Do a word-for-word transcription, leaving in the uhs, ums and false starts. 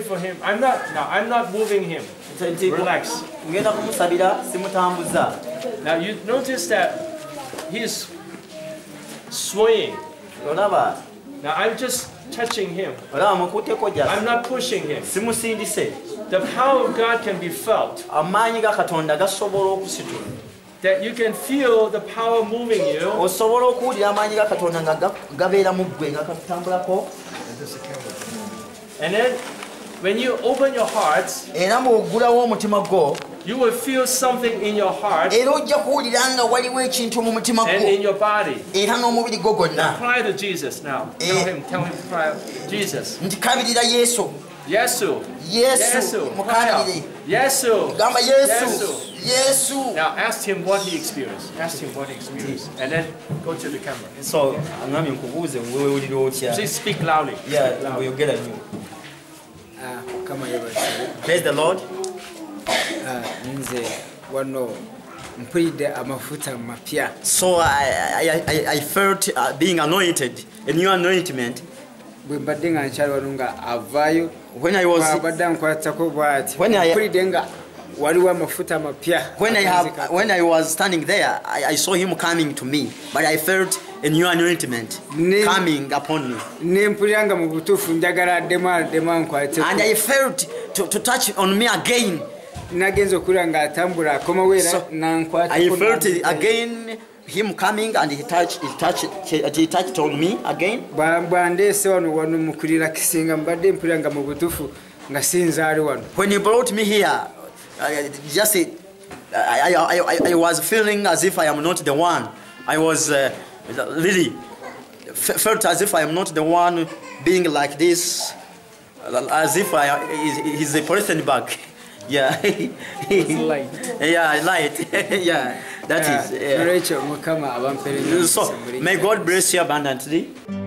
For him, I'm not. No, I'm not moving him. Relax. Now you notice that he's swaying. Now I'm just touching him. I'm not pushing him. The power of God can be felt. That you can feel the power moving you. And then, when you open your heart, you will feel something in your heart and in your body. Now cry to Jesus now. Tell him, tell him to cry. Jesus. Yesu. Yesu. Yesu. Yesu. Yesu. Yesu. Yesu. Now ask him what he experienced. Ask him what he experienced. And then go to the camera. So, please speak loudly. Speak yeah, loudly. We'll get at you. Praise the Lord. So I, I, I felt uh, being anointed, a new anointment. When I was when I, when I, have, when I was standing there, I, I saw him coming to me, but I felt a new anointment coming upon me. And I felt to, to touch on me again. So I felt again him coming and he touched, he touched, he touched on me again. When he brought me here, I, just I, I, I, I was feeling as if I am not the one. I was. Uh, Really, felt as if I am not the one being like this, as if I is the person back. Yeah, it's light. Yeah, light. Yeah, that yeah. is. Yeah. So, may God bless you abundantly.